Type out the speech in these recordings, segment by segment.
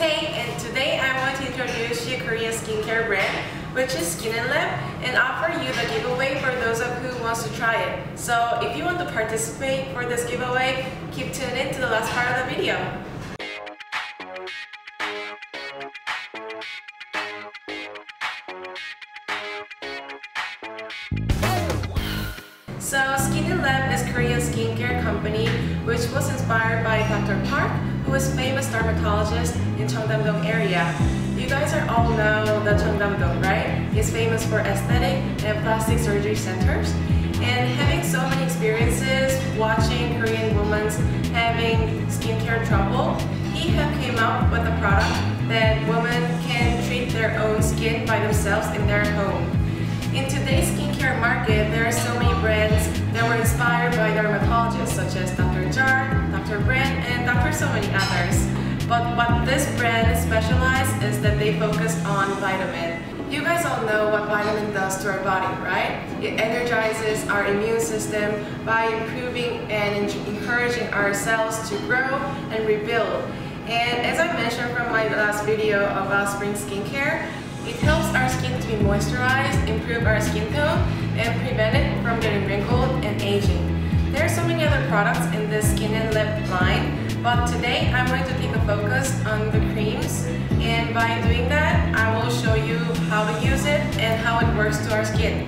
Tay, and today I want to introduce you Korean skincare brand, which is Skin & Lab, and offer you the giveaway for those of who wants to try it. So if you want to participate for this giveaway, keep tuned in to the last part of the video. So Skin & Lab is a Korean skincare company which was inspired by Dr. Park, who is a famous dermatologist in Cheongdam-dong area. You guys are all know the Cheongdam-dong, right? It's famous for aesthetic and plastic surgery centers. And having so many experiences watching Korean women having skincare trouble, he have came up with a product that women can treat their own skin by themselves in their home. In today's skincare market, there are so many brands that were inspired by dermatologists such as Dr. Jart, Dr. Brand, and Dr. so many others. But what this brand is specialized is that they focus on vitamin. You guys all know what vitamin does to our body, right? It energizes our immune system by improving and encouraging ourselves to grow and rebuild. And as I mentioned from my last video about spring skincare, it helps our skin to be moisturized, improve our skin tone, and prevent it from getting wrinkled and aging. There are so many other products in this Skin & Lab line, but today I'm going to take a focus on the creams, and by doing that, I will show you how to use it and how it works to our skin.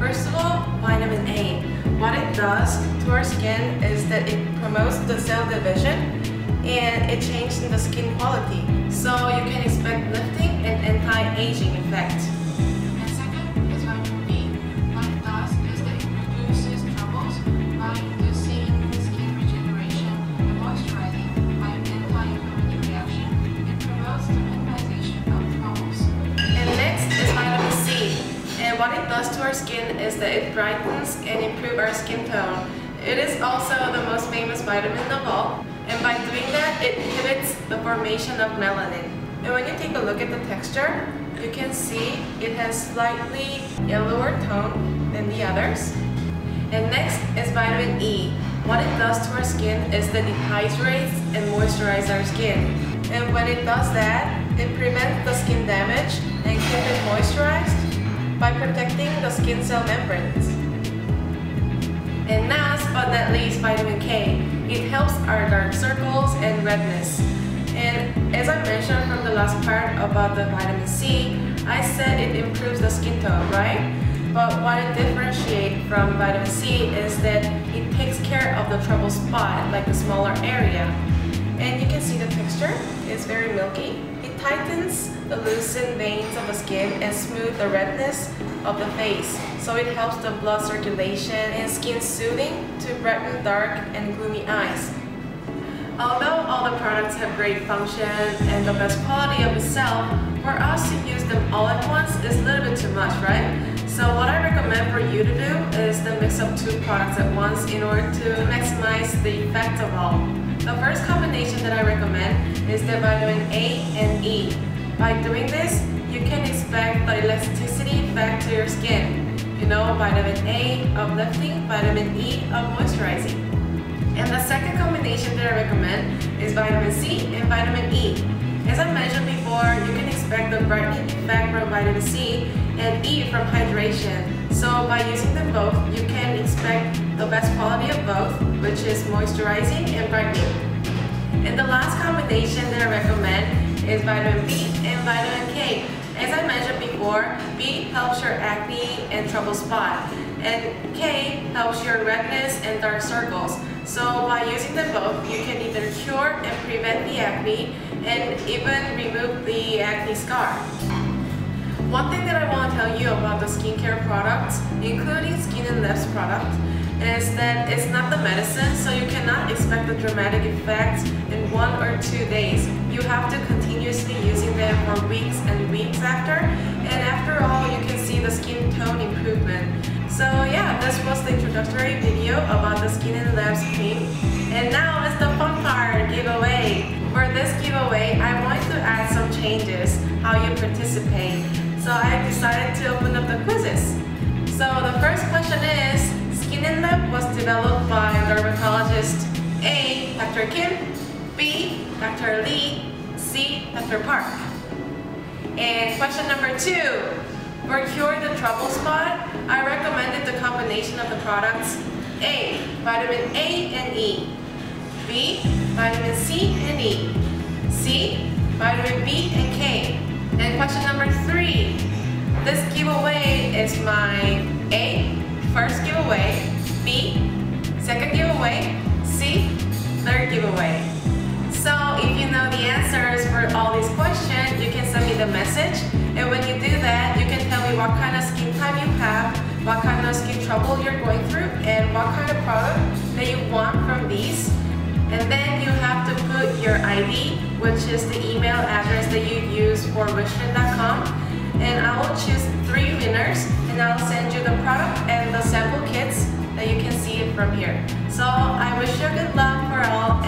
First of all, vitamin A. What it does to our skin is that it promotes the cell division, and it changes the skin quality, so you can expect lifting and anti-aging effect. And second is vitamin B. What it does is that it reduces troubles by inducing skin regeneration and moisturizing by an anti-inflammatory reaction. It promotes the minimization of troubles. And next is vitamin C. And what it does to our skin is that it brightens and improves our skin tone. It is also the most famous vitamin of all. And by doing that, it inhibits the formation of melanin. And when you take a look at the texture, you can see it has slightly yellower tone than the others. And next is vitamin E. What it does to our skin is that it hydrates and moisturizes our skin. And when it does that, it prevents the skin damage and keeps it moisturized by protecting the skin cell membranes. And last but not least, vitamin K. It helps our dark circles and redness. And as I mentioned from the last part about the vitamin C, I said it improves the skin tone, right? But what it differentiates from vitamin C is that it takes care of the trouble spot, like the smaller area. And you can see the texture is very milky. It tightens the loosened veins of the skin and smooths the redness of the face. So it helps the blood circulation and skin soothing to brighten dark and gloomy eyes. Although all the products have great function and the best quality of itself, for us to use them all at once is a little bit too much, right? So what I recommend for you to do is to mix up two products at once in order to maximize the effect of all. The first combination that I recommend is the vitamin A and E. By doing this, you can expect the elasticity effect to your skin. You know, vitamin A of lifting, vitamin E of moisturizing. And the second combination that I recommend is vitamin C and vitamin E. As I mentioned before, you can expect the brightening effect from vitamin C and E from hydration. So by using them both, you can expect the best quality of both, which is moisturizing and brightening. And the last combination that I recommend is vitamin B and vitamin K. As I mentioned before, B helps your acne and trouble spot, and K helps your redness and dark circles. So by using them both, you can either cure and prevent the acne and even remove the acne scar. One thing that I want to tell you about the skincare products, including Skin & Lab's product, is that it's not the medicine, so you cannot expect the dramatic effects in 1 or 2 days. You have to continuously using them for weeks and weeks after, and after all, you can see the skin tone improvement. So yeah, this was the introductory video about the Skin & Lab cream, and now it's the fun part, giveaway. For this giveaway, I want to add some changes how you participate, so I decided to open up the quizzes. So the first question is, Skin & Lab was developed by dermatologist A. Dr. Kim, B. Dr. Lee, C. See Dr. Park. And question number 2, for cure the trouble spot, I recommended the combination of the products A, vitamin A and E, B, vitamin C and E, C, vitamin B and K. And question number 3, this giveaway is my A, first giveaway, B, second giveaway, C, third giveaway. So if you know the answers for all these questions, you can send me the message, and when you do that, you can tell me what kind of skin type you have, what kind of skin trouble you're going through, and what kind of product that you want from these. And then you have to put your ID, which is the email address that you use for wishtrend.com, and I will choose 3 winners, and I'll send you the product and the sample kits that you can see from here. So I wish you good luck for all.